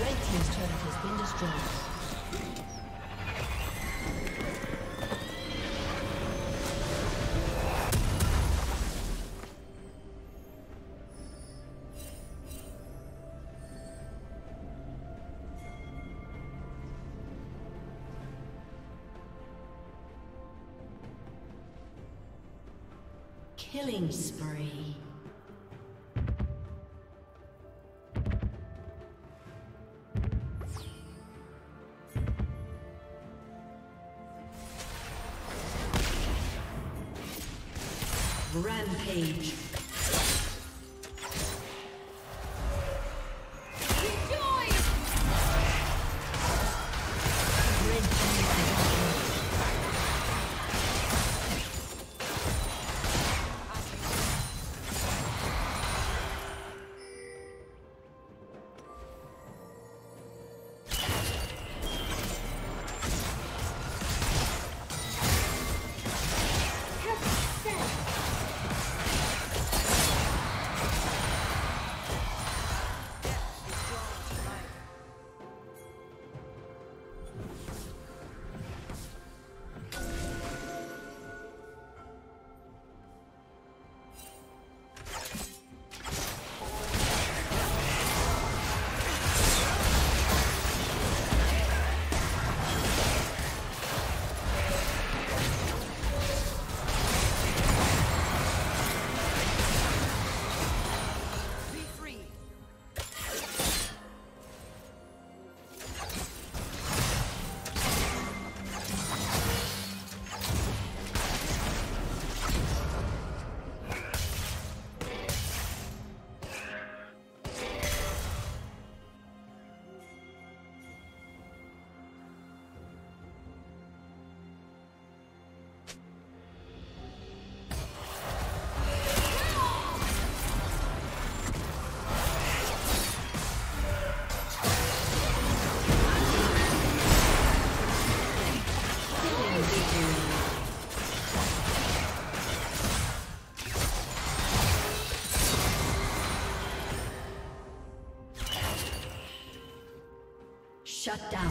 Red Team's turret has been destroyed. Killing spree. Rampage. Shut down.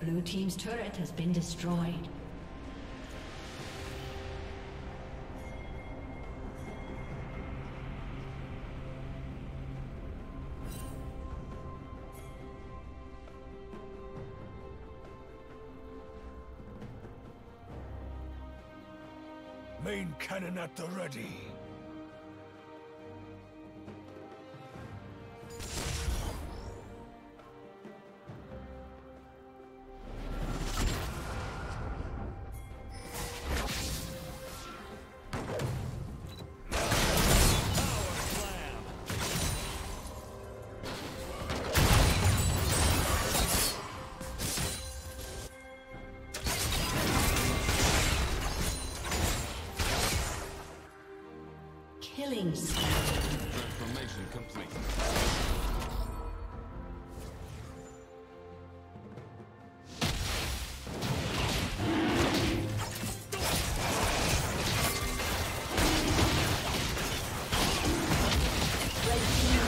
Blue Team's turret has been destroyed. Main cannon at the ready. Transformation complete. Red Team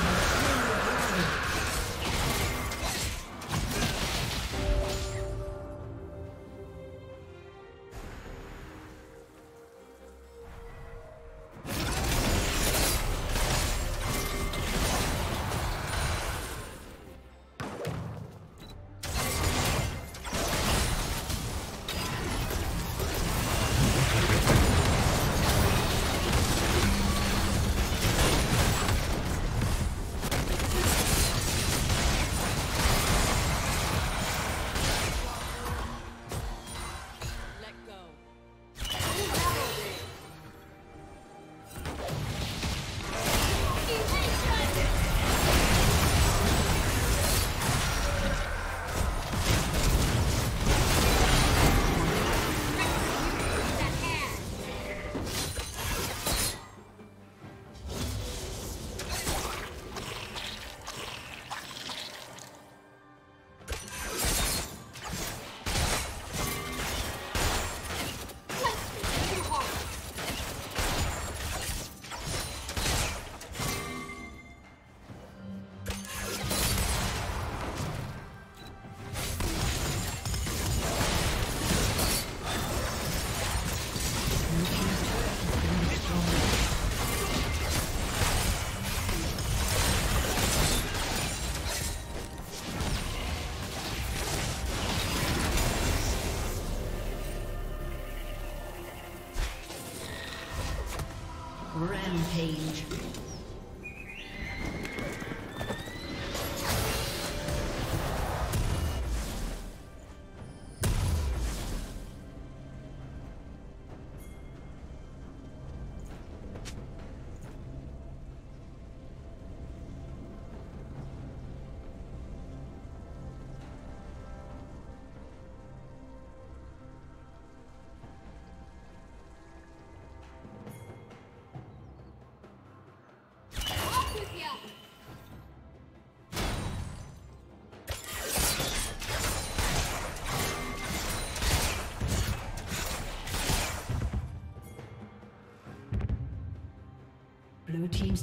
Rampage. Blue team's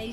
A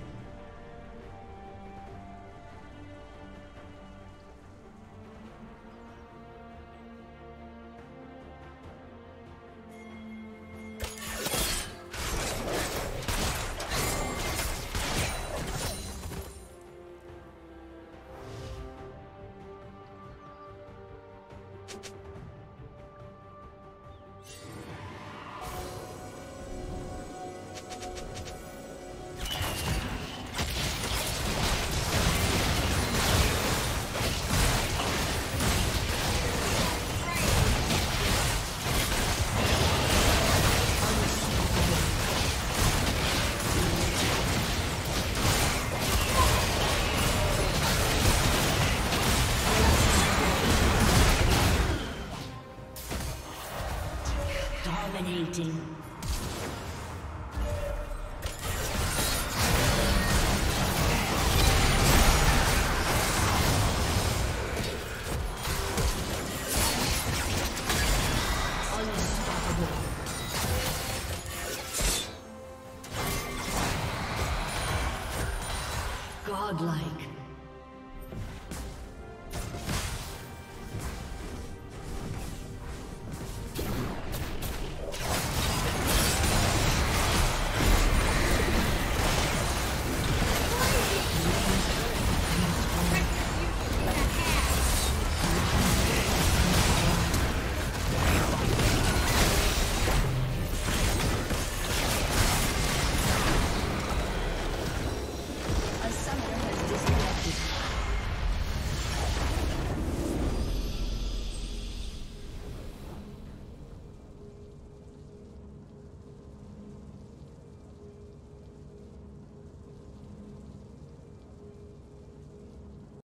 Dominating.